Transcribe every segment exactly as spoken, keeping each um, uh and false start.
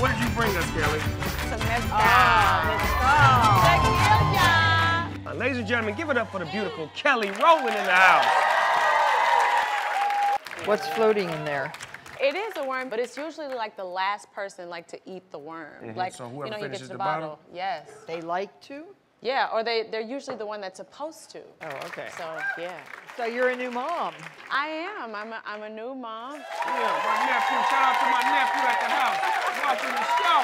What did you bring us, Kelly? Some mezcal. Oh, mezcal. Ladies and gentlemen, give it up for the beautiful Kelly Rowland in the house. What's floating in there? It is a worm, but it's usually like the last person like to eat the worm. Mm-hmm. Like, so whoever you know, finishes you get the, the bottle, bottle. Yes. They like to? Yeah, or they, they're usually the one that's supposed to. Oh, okay. So, yeah. So you're a new mom. I am. I'm a, I'm a new mom. Yeah, my nephew. Shout out to my nephew at the house watching the show.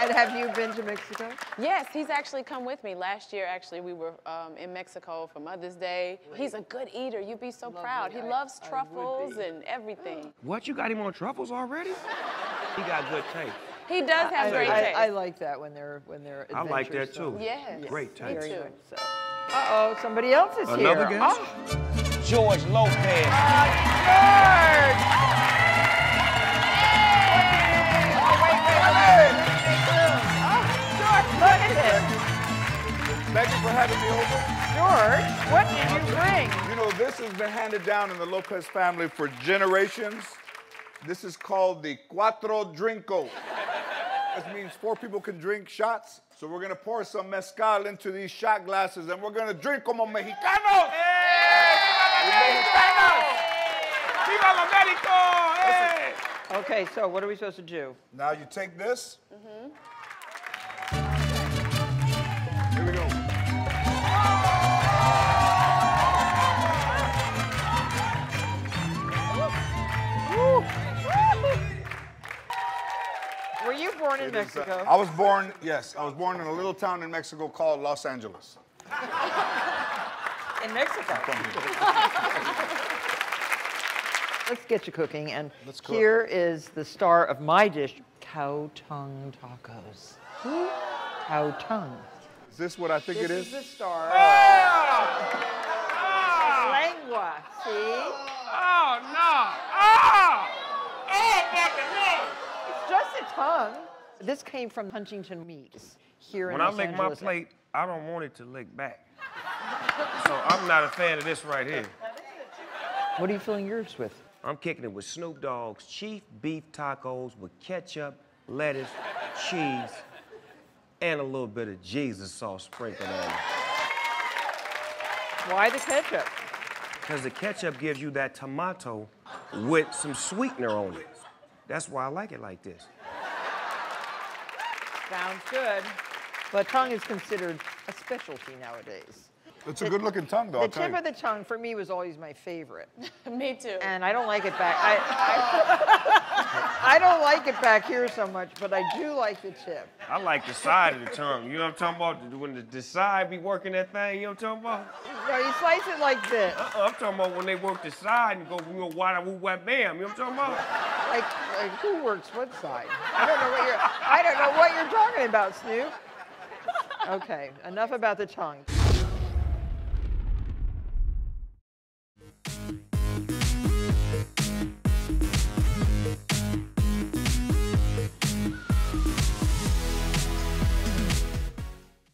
And have you been to Mexico? Yes, he's actually come with me. Last year, actually, we were um, in Mexico for Mother's Day. He's a good eater. You'd be so Lovely. proud. He I, loves truffles and everything. What? You got him on truffles already? He got good taste. He does have I, great I, taste. I, I like that when they're when they're. I like that too. Yes. yes. Great taste. Me too. So. Uh oh, somebody else is Another here. Another guest. Oh. George Lopez. Uh, George. Hey. Oh wait, wait, wait. Oh, George, look at this. Thank you for having me over. George, what did you bring? You know, this has been handed down in the Lopez family for generations. This is called the Cuatro Drinco. This means four people can drink shots. So we're gonna pour some mezcal into these shot glasses and we're gonna drink como Mexicanos! Hey! Mexicanos! Viva la México! Hey! Okay, so what are we supposed to do? Now you take this. Mm-hmm. Here we go. Were you born in Mexico? Is, uh, I was born, yes, I was born in a little town in Mexico called Los Angeles. In Mexico? Let's get you cooking, and Let's cook. Here is the star of my dish, cow tongue tacos. Cow tongue. Is this what I think this it is? This is the star. Oh! Oh! Lengua, see? Oh, no! Oh! Tongue. This came from Huntington Meats here in Los Angeles. When I lick my plate, I don't want it to lick back. So I'm not a fan of this right here. What are you filling yours with? I'm kicking it with Snoop Dogg's Chief Beef Tacos with ketchup, lettuce, cheese, and a little bit of Jesus sauce sprinkled on it. Why the ketchup? Because the ketchup gives you that tomato with some sweetener on it. That's why I like it like this. Sounds good. But tongue is considered a specialty nowadays. It's a good-looking tongue, though. The tip of the tongue, for me, was always my favorite. Me too. And I don't like it back. I, I, I don't like it back here so much, but I do like the tip. I like the side of the tongue. You know what I'm talking about? When the, the side be working that thing, you know what I'm talking about? No, you slice it like this. Uh-uh, I'm talking about when they work the side and go, you know, wada woo wah bam. You know what I'm talking about? Like, like who works what side? I don't know what you're. I don't know what you're talking about, Snoop. Okay, enough about the tongue.